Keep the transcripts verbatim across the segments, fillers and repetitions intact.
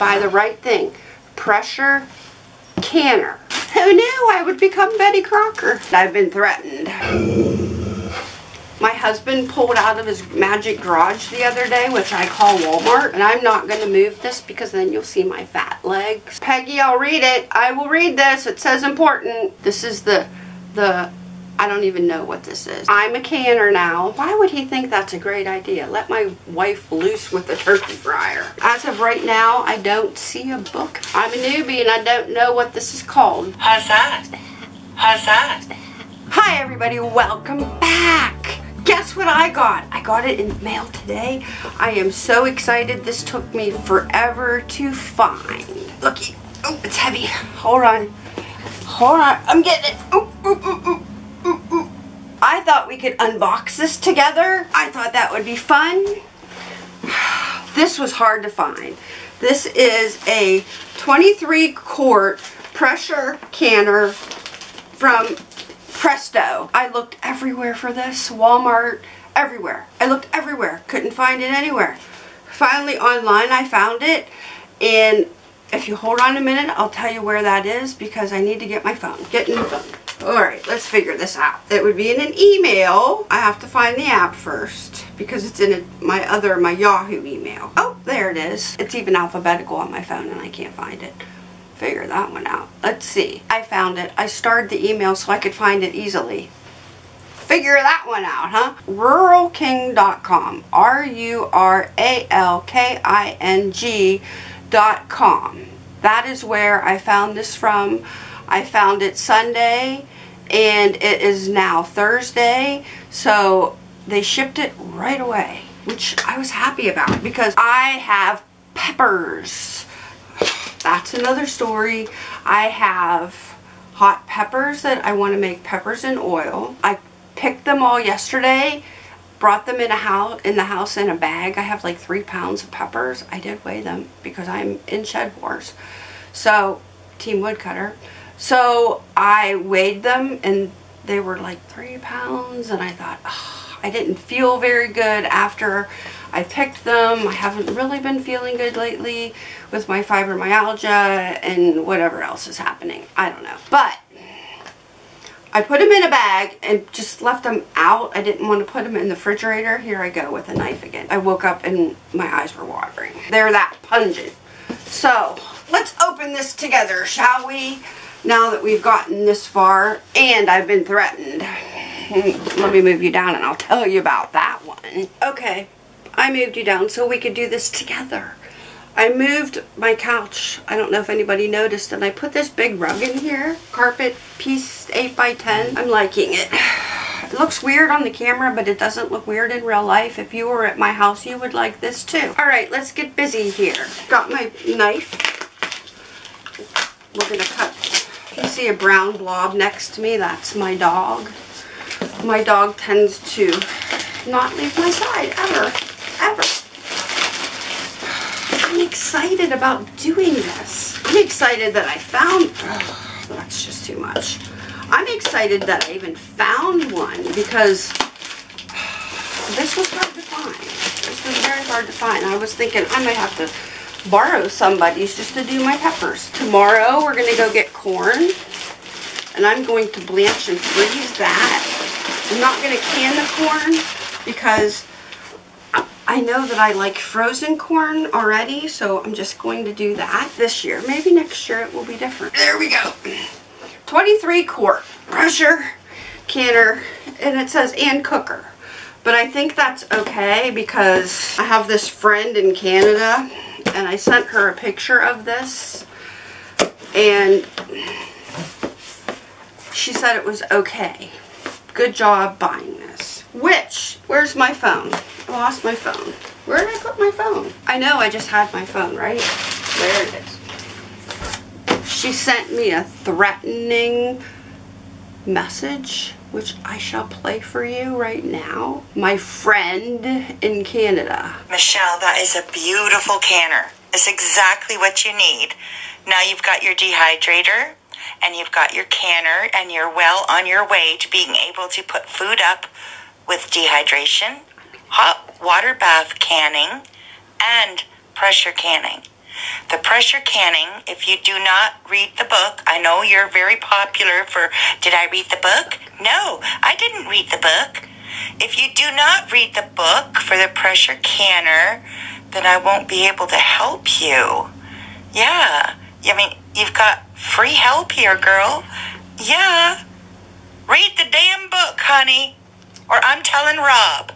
Buy the right thing. Pressure canner. Who knew I would become Betty Crocker? I've been threatened. My husband pulled out of his magic garage the other day, which I call Walmart, and I'm not going to move this because then you'll see my fat legs. Peggy, I'll read it. I will read this. It says important. This is the, the, I don't even know what this is. I'm a canner now. Why would he think that's a great idea? Let my wife loose with a turkey fryer. As of right now, I don't see a book. I'm a newbie and I don't know what this is called. How's that? How's that? Hi everybody, welcome back. Guess what I got? I got it in the mail today. I am so excited. This took me forever to find. Looky. Oh, it's heavy. Hold on. Hold on. I'm getting it. Ooh, ooh, ooh, ooh. Ooh, ooh. I thought we could unbox this together. I thought that would be fun. This was hard to find. This is a twenty-three quart pressure canner from Presto. I looked everywhere for this. Walmart, everywhere. I looked everywhere. Couldn't find it anywhere. Finally online I found it, and if you hold on a minute, I'll tell you where that is because I need to get my phone. Get in the phone. Alright, let's figure this out. It would be in an email. I have to find the app first because it's in a, my other, my Yahoo email. Oh, there it is. It's even alphabetical on my phone and I can't find it. Figure that one out. Let's see. I found it. I starred the email so I could find it easily. Figure that one out, huh? Rural King dot com. R U R A L K I N G dot com. That is where I found this from. I found it Sunday and it is now Thursday, so they shipped it right away, which I was happy about because I have peppers. That's another story. I have hot peppers that I want to make peppers in oil. I picked them all yesterday, brought them in a house in the house in a bag. I have like three pounds of peppers. I did weigh them because I'm in Shed Wars, so team woodcutter. So I weighed them and they were like three pounds and I thought, oh, I didn't feel very good after I picked them. I haven't really been feeling good lately with my fibromyalgia and whatever else is happening. I don't know. But I put them in a bag and just left them out. I didn't want to put them in the refrigerator. Here I go with a knife again. I woke up and my eyes were watering. They're that pungent. So let's open this together, shall we? Now that we've gotten this far, and I've been threatened. Let me move you down and I'll tell you about that one. Okay, I moved you down so we could do this together. I moved my couch. I don't know if anybody noticed, and I put this big rug in here. Carpet piece eight by ten. I'm liking it. It looks weird on the camera, but it doesn't look weird in real life. If you were at my house, you would like this too. Alright, let's get busy here. Got my knife. We're going to cut. You see a brown blob next to me? That's my dog. My dog tends to not leave my side ever, ever. I'm excited about doing this. I'm excited that I found, ugh, that's just too much. I'm excited that I even found one because this was hard to find. This was very hard to find. I was thinking I might have to borrow somebody's just to do my peppers. Tomorrow we're going to go get corn and I'm going to blanch and freeze that. I'm not going to can the corn because I know that I like frozen corn already, so I'm just going to do that this year. Maybe next year it will be different. There we go. twenty-three quart pressure canner, and it says and cooker, but I think that's okay because I have this friend in Canada and I sent her a picture of this and she said it was okay. Good job buying this. Which, where's my phone? I lost my phone. Where did I put my phone? I know I just had my phone, right? There it is. She sent me a threatening message, which I shall play for you right now. My friend in Canada. Michelle, that is a beautiful canner. It's exactly what you need. Now you've got your dehydrator and you've got your canner and you're well on your way to being able to put food up with dehydration, hot water bath canning, and pressure canning. The pressure canning, if you do not read the book, I know you're very popular for, did I read the book? No, I didn't read the book. If you do not read the book for the pressure canner, then I won't be able to help you. Yeah, I mean, you've got free help here, girl. Yeah, read the damn book, honey, or I'm telling Rob.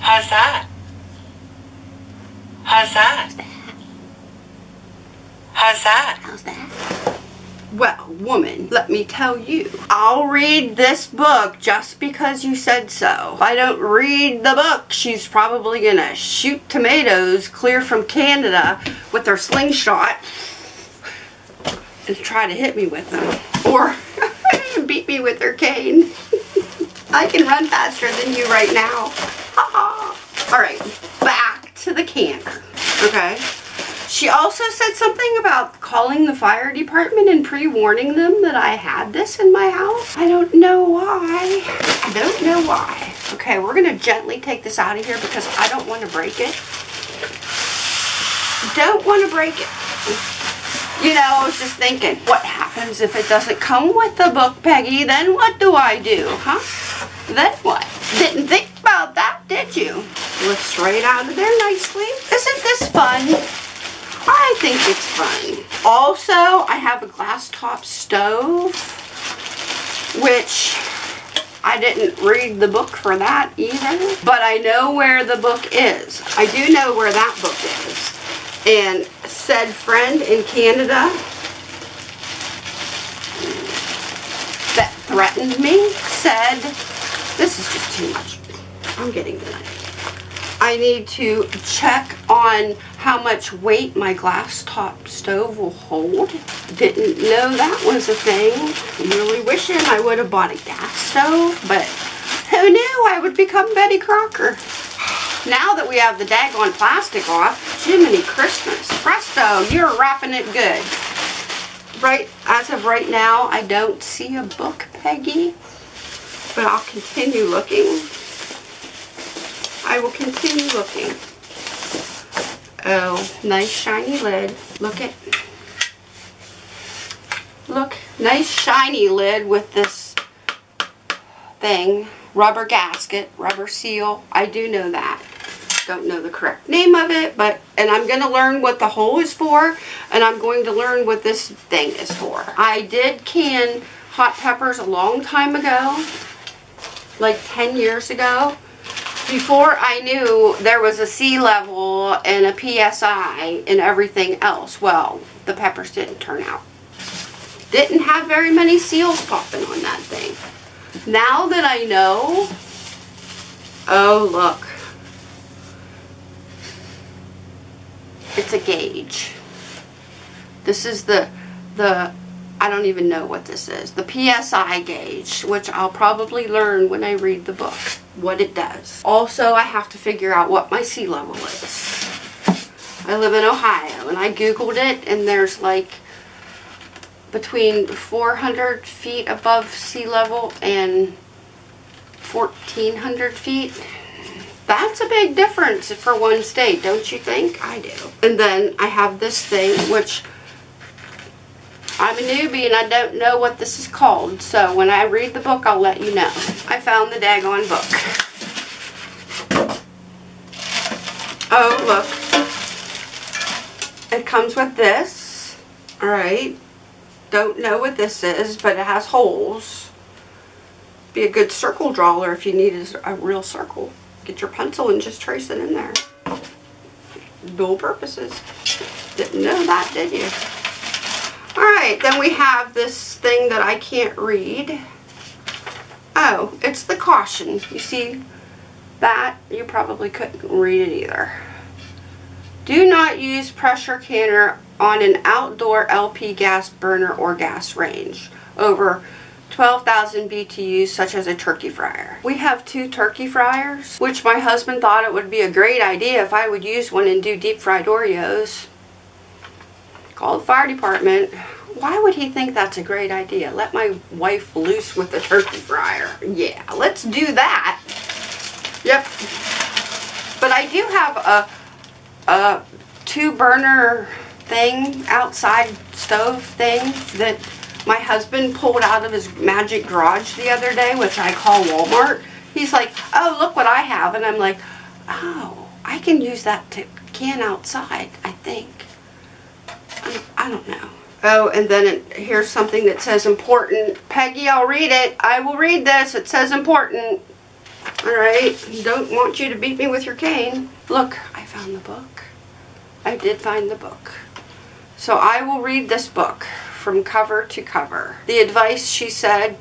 How's that? How's that? How's that? How's that? Well, woman, let me tell you, I'll read this book just because you said so. If I don't read the book, she's probably gonna shoot tomatoes clear from Canada with her slingshot and try to hit me with them, or beat me with her cane. I can run faster than you right now. Alright, back to the canner, okay? She also said something about calling the fire department and pre-warning them that I had this in my house. I don't know why. I don't know why. Okay, we're gonna gently take this out of here because I don't want to break it. Don't want to break it. You know, I was just thinking, what happens if it doesn't come with the book, Peggy? Then what do I do, huh? Then what? Didn't think about that, did you? Lifts right out of there nicely. Isn't this fun? I think it's fun. Also, I have a glass top stove, which I didn't read the book for that either, but I know where the book is. I do know where that book is. And said friend in Canada that threatened me said, this is just too much. I'm getting good. I need to check on how much weight my glass top stove will hold. Didn't know that was a thing. Really wishing I would have bought a gas stove, but who knew I would become Betty Crocker. Now that we have the daggone plastic off, Jiminy Christmas. Presto, you're wrapping it good. Right, as of right now, I don't see a book, Peggy, but I'll continue looking. I will continue looking. Oh, nice shiny lid. Look at, look, nice shiny lid with this thing. Rubber gasket, rubber seal. I do know that. Don't know the correct name of it, but, and I'm going to learn what the hole is for, and I'm going to learn what this thing is for. I did can hot peppers a long time ago, like ten years ago. Before I knew there was a sea level and a P S I and everything else, well, the peppers didn't turn out. Didn't have very many seals popping on that thing. Now that I know, oh look, it's a gauge. This is the, the, I don't even know what this is, the P S I gauge, which I'll probably learn when I read the book. What it does. Also, I have to figure out what my sea level is. I live in Ohio, and I googled it, and there's like between four hundred feet above sea level and fourteen hundred feet. That's a big difference for one state, don't you think? I do. And then I have this thing, which I'm a newbie and I don't know what this is called, so when I read the book, I'll let you know. I found the daggone book. Oh, look. It comes with this. Alright. Don't know what this is, but it has holes. Be a good circle drawer if you need a real circle. Get your pencil and just trace it in there. Dual purposes. Didn't know that, did you? Alright, then we have this thing that I can't read. Oh, it's the caution. You see that? You probably couldn't read it either. Do not use pressure canner on an outdoor L P gas burner or gas range over twelve thousand B T Us, such as a turkey fryer. We have two turkey fryers, which my husband thought it would be a great idea if I would use one and do deep fried Oreos. Call the fire department. Why would he think that's a great idea? Let my wife loose with the turkey fryer. Yeah, let's do that. Yep. But I do have a, a two burner thing, outside stove thing that my husband pulled out of his magic garage the other day, which I call Walmart. He's like, oh, look what I have. And I'm like, oh, I can use that to can outside, I think. I don't know. Oh, and then it, here's something that says important. Peggy, I'll read it. I will read this. It says important. All right. Don't want you to beat me with your cane. Look, I found the book. I did find the book. So I will read this book from cover to cover. The advice, she said,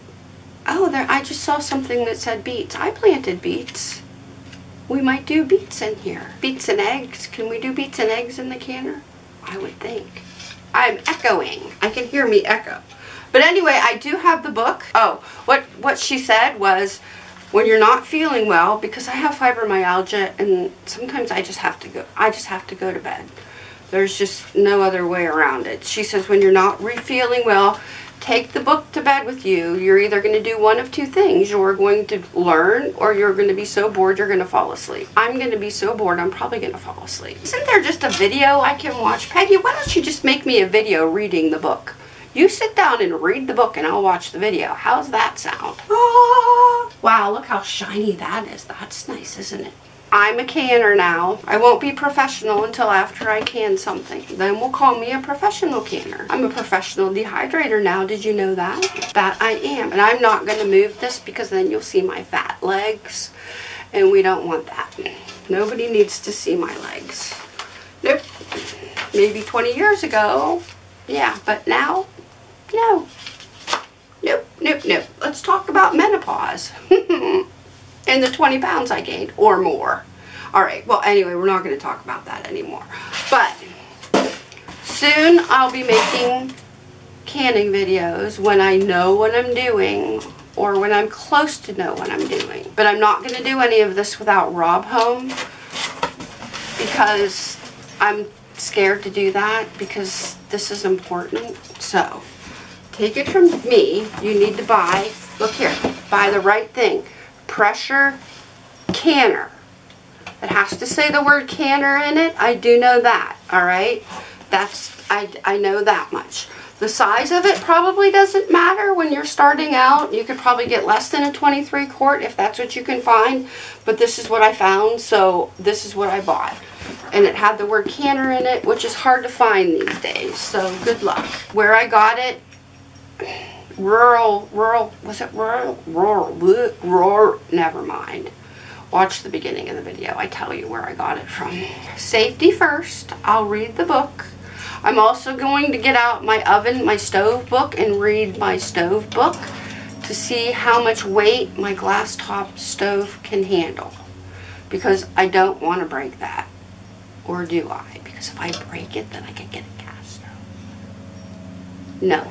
oh, there, I just saw something that said beets. I planted beets. We might do beets in here. Beets and eggs. Can we do beets and eggs in the canner? I would think. I'm echoing. I can hear me echo. But anyway, I do have the book. Oh, what, what she said was, when you're not feeling well, because I have fibromyalgia and sometimes I just have to go, I just have to go to bed. There's just no other way around it. She says, when you're not re feeling well, take the book to bed with you. You're either going to do one of two things. You're going to learn, or you're going to be so bored you're going to fall asleep. I'm going to be so bored I'm probably going to fall asleep. Isn't there just a video I can watch? Peggy, why don't you just make me a video reading the book? You sit down and read the book and I'll watch the video. How's that sound? Ah, wow, look how shiny that is. That's nice, isn't it? I'm a canner now. I won't be professional until after I can something. Then we'll call me a professional canner. I'm a professional dehydrator now. Did you know that? That I am. And I'm not going to move this because then you'll see my fat legs. And we don't want that. Nobody needs to see my legs. Nope. Maybe twenty years ago. Yeah, but now, no. Nope, nope, nope. Let's talk about menopause. And the twenty pounds I gained or more. All right, well, anyway, we're not going to talk about that anymore. But soon I'll be making canning videos when I know what I'm doing or when I'm close to know what I'm doing. But I'm not going to do any of this without Rob home because I'm scared to do that because this is important. So take it from me. You need to buy, look here, buy the right thing. Pressure canner. It has to say the word canner in it. I do know that. All right, that's I, I know that much. The size of it probably doesn't matter when you're starting out. You could probably get less than a twenty-three quart if that's what you can find, but this is what I found, so this is what I bought. And it had the word canner in it, which is hard to find these days, so good luck. Where I got it, Rural, rural, was it rural, rural, rural, rural, never mind. Watch the beginning of the video. I tell you where I got it from. Safety first. I'll read the book. I'm also going to get out my oven, my stove book, and read my stove book to see how much weight my glass top stove can handle. Because I don't want to break that. Or do I? Because if I break it, then I can get a gas stove. No.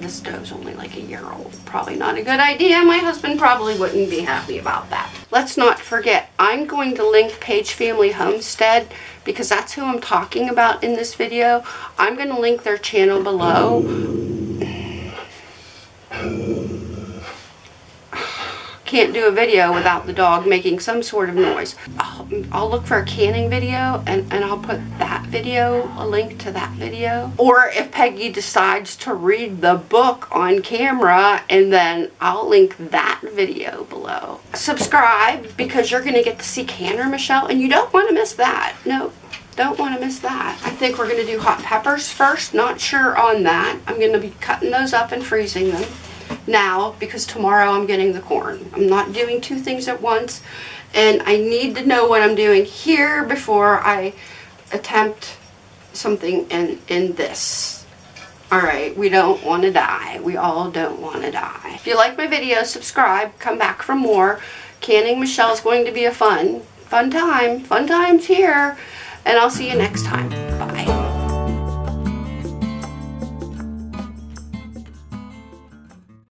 The stove's only like a year old. Probably not a good idea. My husband probably wouldn't be happy about that. Let's not forget, I'm going to link Paige Family Homestead because that's who I'm talking about in this video. I'm going to link their channel below. Can't do a video without the dog making some sort of noise. I'll, I'll look for a canning video and, and I'll put that video, a link to that video. Or if Peggy decides to read the book on camera, and then I'll link that video below. Subscribe because you're gonna get to see Canner Michelle and you don't wanna miss that. No, don't wanna miss that. I think we're gonna do hot peppers first. Not sure on that. I'm gonna be cutting those up and freezing them now because tomorrow I'm getting the corn. I'm not doing two things at once, and I need to know what I'm doing here before I attempt something in in this. All right, we don't want to die. We all don't want to die. If you like my video, subscribe, come back for more. Canning Michelle is going to be a fun fun time. Fun times here, and I'll see you next time.